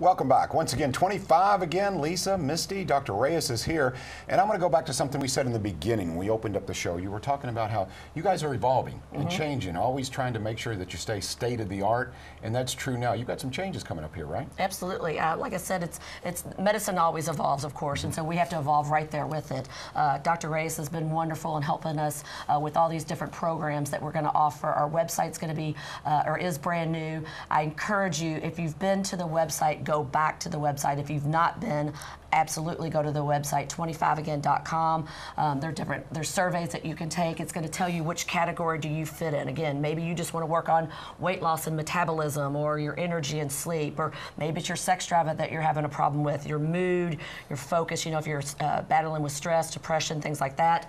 Welcome back. Once again, 25 again, Lisa, Misty, Dr. Reyes is here. And I want to go back to something we said in the beginning when we opened up the show. You were talking about how you guys are evolving and changing, always trying to make sure that you stay state of the art. And that's true now. You've got some changes coming up here, right? Absolutely. Like I said, it's medicine always evolves, of course. And so we have to evolve right there with it. Dr. Reyes has been wonderful in helping us with all these different programs that we're going to offer. Our website's going to be, or is brand new. I encourage you, if you've been to the website, go back to the website. If you've not been, absolutely go to the website, 25Again.com. There's surveys that you can take. It's going to tell you which category do you fit in. Again, maybe you just want to work on weight loss and metabolism, or your energy and sleep, or maybe it's your sex drive that you're having a problem with, your mood, your focus, you know, if you're battling with stress, depression, things like that.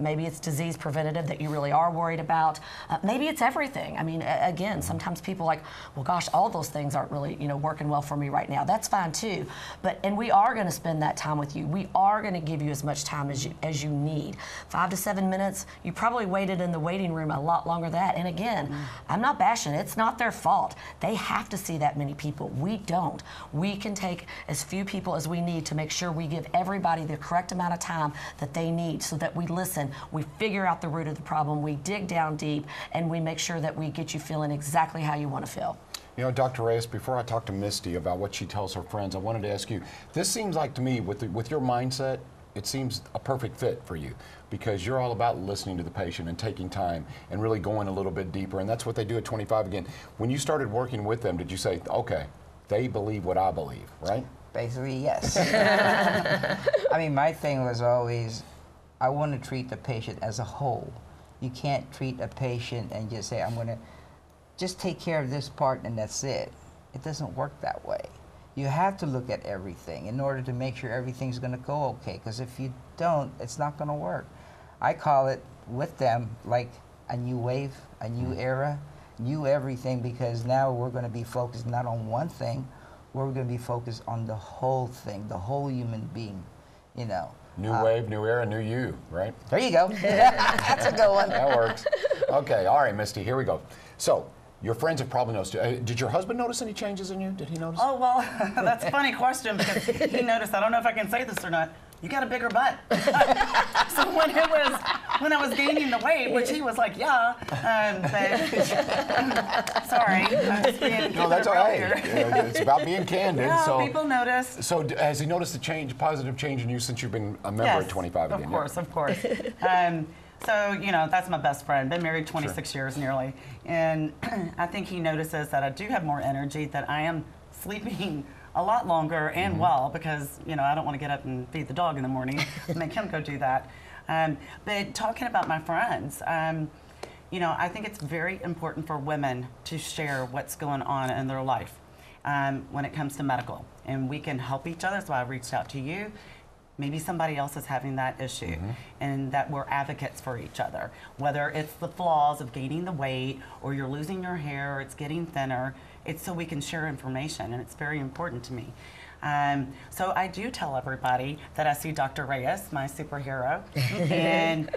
Maybe it's disease preventative that you really are worried about. Maybe it's everything. I mean, again, sometimes people like, well, gosh, all those things aren't really, you know, working well for me right now. That's fine too. But, and we are going to spend that time with you. We are going to give you as much time as you need. 5 to 7 minutes. You probably waited in the waiting room a lot longer than that. And again, I'm not bashing. It's not their fault. They have to see that many people. We don't. We can take as few people as we need to make sure we give everybody the correct amount of time that they need, so that we listen, we figure out the root of the problem, we dig down deep, and we make sure that we get you feeling exactly how you want to feel. You know, Dr. Reyes, before I talk to Misty about what she tells her friends, I wanted to ask you, this seems like to me, with your mindset, it seems a perfect fit for you, because you're all about listening to the patient and taking time and really going a little bit deeper, and that's what they do at 25 Again. When you started working with them, did you say, okay, they believe what I believe, right? Basically, yes. I mean, my thing was always, I want to treat the patient as a whole. You can't treat a patient and just say, I'm going to just take care of this part and that's it. It doesn't work that way. You have to look at everything in order to make sure everything's going to go okay, because if you don't, it's not going to work. I call it with them like a new wave, a new era, new everything, because now we're going to be focused not on one thing, we're going to be focused on the whole thing, the whole human being, you know. New wave, new era, new you, right? There you go. That's a good one. That works. Okay, all right, Misty, here we go. So, your friends have probably noticed. Did your husband notice any changes in you? Did he notice? Oh, well, that's a funny question, because he noticed, I don't know if I can say this or not, you got a bigger butt. So when I was gaining the weight, which he was like, yeah, but, sorry. No, that's all right. It's about being candid. Yeah, so people notice. So has he noticed a change, positive change in you since you've been a member of 25 Again? Of course, yeah. Of course. So, you know, that's my best friend. Been married 26 years nearly. And I think he notices that I do have more energy, that I am sleeping a lot longer and well, because, you know, I don't want to get up and feed the dog in the morning and make him go do that. But talking about my friends, you know, I think it's very important for women to share what's going on in their life when it comes to medical. And we can help each other. That's why I reached out to you. Maybe somebody else is having that issue, and that we're advocates for each other. Whether it's the flaws of gaining the weight, or you're losing your hair, or it's getting thinner, it's so we can share information, and it's very important to me. So I do tell everybody that I see Dr. Reyes, my superhero, and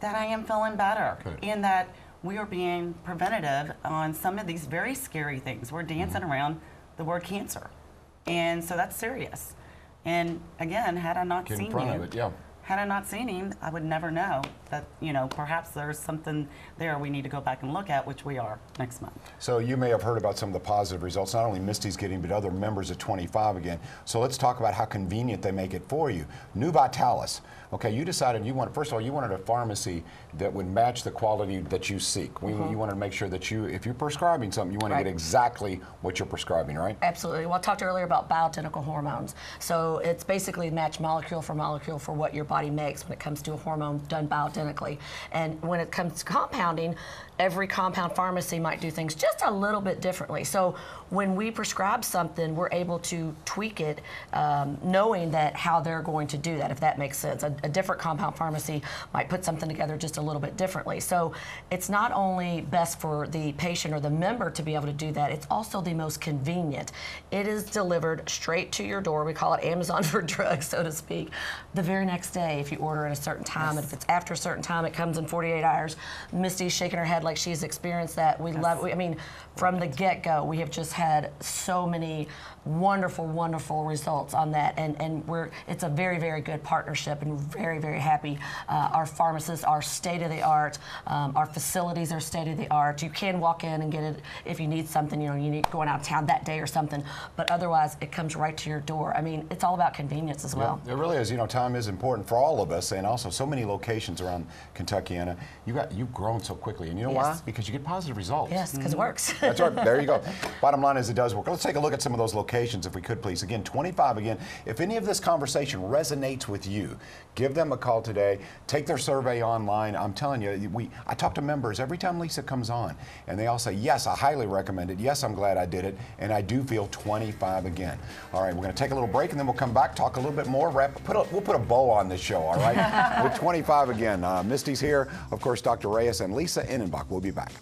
that I am feeling better, and that we are being preventative on some of these very scary things. We're dancing around the word cancer, and so that's serious. And again, had I not seen him, had I not seen him, I would never know that, you know, perhaps there's something there we need to go back and look at, which we are next month. So you may have heard about some of the positive results, not only Misty's getting, but other members of 25 Again. So let's talk about how convenient they make it for you. New Vitalis. Okay, you decided you wanted, first of all, you wanted a pharmacy that would match the quality that you seek. You wanted to make sure that you, if you're prescribing something, you want to get exactly what you're prescribing, right? Absolutely. Well, I talked earlier about bioidentical hormones. So it's basically match molecule for what your body makes when it comes to a hormone done bioidentical. And when it comes to compounding, every compound pharmacy might do things just a little bit differently. So when we prescribe something, we're able to tweak it, knowing that how they're going to do that, if that makes sense. A, a different compound pharmacy might put something together just a little bit differently. So it's not only best for the patient or the member to be able to do that, it's also the most convenient. It is delivered straight to your door. We call it Amazon for drugs, so to speak, the very next day if you order at a certain time. Yes. And if it's after a certain time, it comes in 48 hours. Misty's shaking her head like she's experienced that. We love it. I mean, from the get-go, we have just had so many wonderful, wonderful results on that, and it's a very, very good partnership, and we're very, very happy. Our pharmacists are state-of-the-art. Our facilities are state-of-the-art. You can walk in and get it if you need something, you know, you need going out of town that day or something, but otherwise it comes right to your door. I mean, it's all about convenience as well. Yeah, it really is. You know, time is important for all of us, and also so many locations around Kentuckiana. You've grown so quickly, and you know why? Because you get positive results. Yes, because it works. That's right. There you go. Bottom line is it does work. Let's take a look at some of those locations if we could, please. Again, 25 again. If any of this conversation resonates with you, give them a call today. Take their survey online. I'm telling you, I talk to members every time Lisa comes on, and they all say, yes, I highly recommend it. Yes, I'm glad I did it, and I do feel 25 again. All right, we're going to take a little break, and then we'll come back, talk a little bit more. We'll put a bow on this show, all right? With 25 again. Misty's here. Of course, Dr. Reyes and Lisa Innenbach. We'll be back.